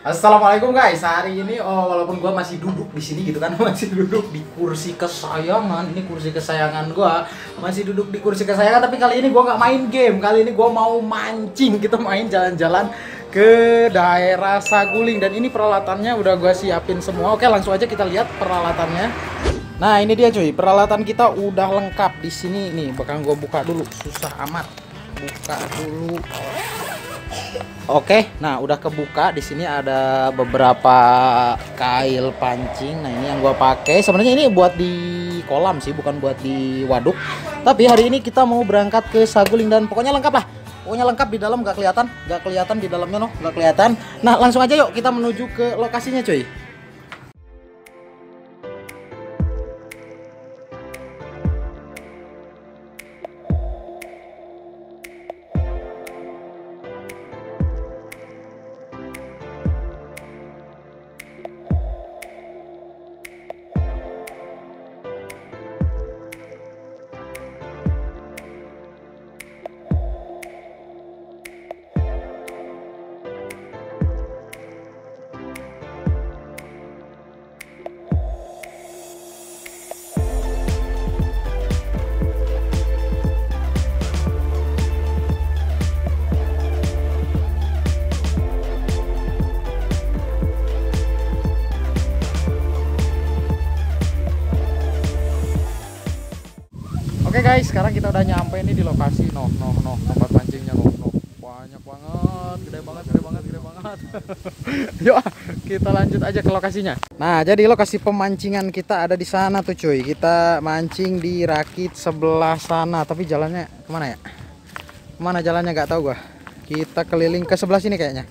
Assalamualaikum guys, hari ini walaupun gue masih duduk di sini gitu kan, masih duduk di kursi kesayangan. Ini kursi kesayangan gue, masih duduk di kursi kesayangan. Tapi kali ini gue nggak main game, kali ini gue mau mancing. Kita main jalan-jalan ke daerah Saguling dan ini peralatannya udah gue siapin semua. Oke, langsung aja kita lihat peralatannya. Nah ini dia cuy, peralatan kita udah lengkap di sini. Nih bakal gue buka dulu, susah amat. Buka dulu. Oke, nah udah kebuka. Di sini ada beberapa kail pancing. Nah ini yang gua pakai. Sebenarnya ini buat di kolam sih, bukan buat di waduk. Tapi hari ini kita mau berangkat ke Saguling dan pokoknya lengkap lah. Pokoknya lengkap di dalam, nggak kelihatan di dalamnya noh, nggak kelihatan. Nah langsung aja yuk kita menuju ke lokasinya cuy. Oke guys, sekarang kita udah nyampe nih di lokasi tempat pancingnya banyak banget, gede banget. Yuk kita lanjut aja ke lokasinya. Nah jadi lokasi pemancingan kita ada di sana tuh cuy. Kita mancing di rakit sebelah sana, tapi jalannya kemana ya? Kemana jalannya nggak tahu gua. Kita keliling ke sebelah sini kayaknya.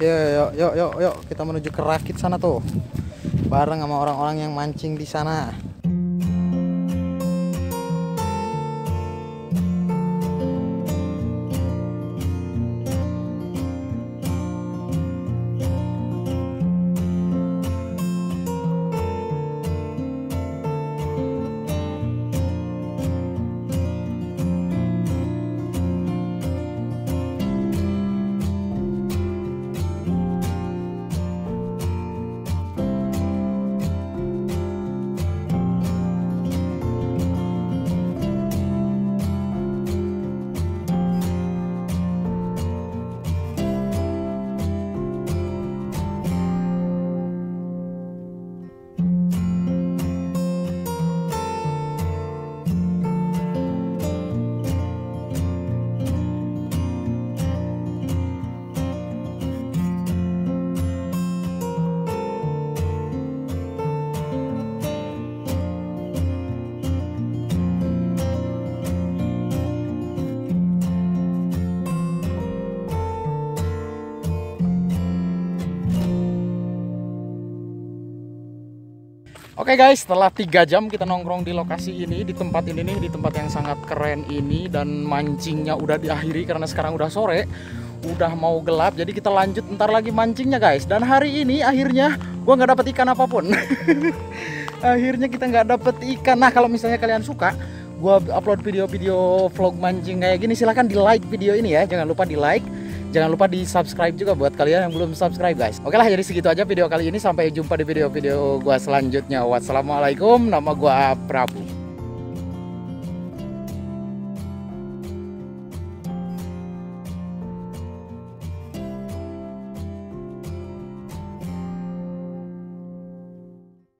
Yuk kita menuju ke rakit sana tuh, bareng sama orang-orang yang mancing di sana. Oke guys, setelah 3 jam kita nongkrong di lokasi ini, di tempat ini nih, di tempat yang sangat keren ini, dan mancingnya udah diakhiri karena sekarang udah sore, udah mau gelap. Jadi kita lanjut ntar lagi mancingnya guys. Dan hari ini akhirnya gue nggak dapet ikan apapun. Akhirnya kita nggak dapet ikan. Nah kalau misalnya kalian suka gue upload video-video vlog mancing kayak gini, silahkan di like video ini ya, jangan lupa di like. Jangan lupa di subscribe juga buat kalian yang belum subscribe guys. Oke lah, jadi segitu aja video kali ini. Sampai jumpa di video-video gua selanjutnya. Wassalamualaikum, nama gua Prabu.